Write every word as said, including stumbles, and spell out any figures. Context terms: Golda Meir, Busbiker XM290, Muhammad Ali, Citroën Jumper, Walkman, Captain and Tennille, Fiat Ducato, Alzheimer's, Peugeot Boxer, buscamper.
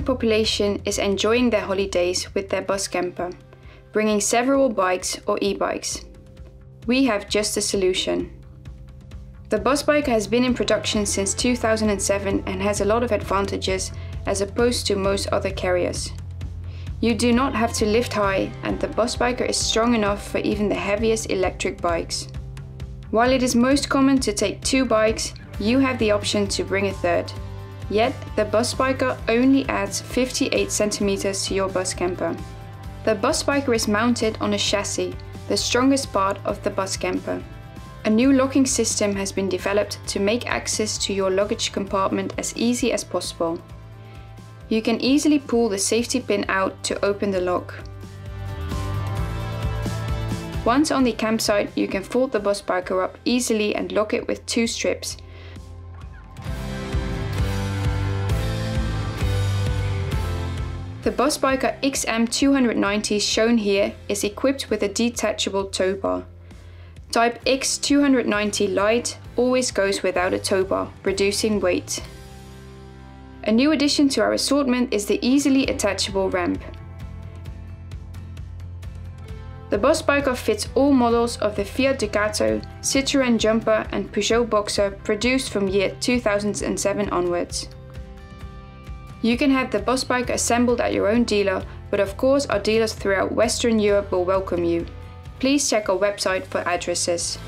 growing population is enjoying their holidays with their bus camper, bringing several bikes or e-bikes. We have just a solution. The Busbiker has been in production since two thousand seven and has a lot of advantages as opposed to most other carriers. You do not have to lift high, and the Busbiker is strong enough for even the heaviest electric bikes. While it is most common to take two bikes, you have the option to bring a third. Yet, the Busbiker only adds fifty-eight centimeters to your bus camper. The Busbiker is mounted on a chassis, the strongest part of the bus camper. A new locking system has been developed to make access to your luggage compartment as easy as possible. You can easily pull the safety pin out to open the lock. Once on the campsite, you can fold the Busbiker up easily and lock it with two strips. The Busbiker X M two ninety shown here is equipped with a detachable tow bar. Type X two ninety Lite always goes without a tow bar, reducing weight. A new addition to our assortment is the easily attachable ramp. The Busbiker fits all models of the Fiat Ducato, Citroën Jumper and Peugeot Boxer produced from year two thousand seven onwards. You can have the Busbiker assembled at your own dealer, but of course our dealers throughout Western Europe will welcome you. Please check our website for addresses.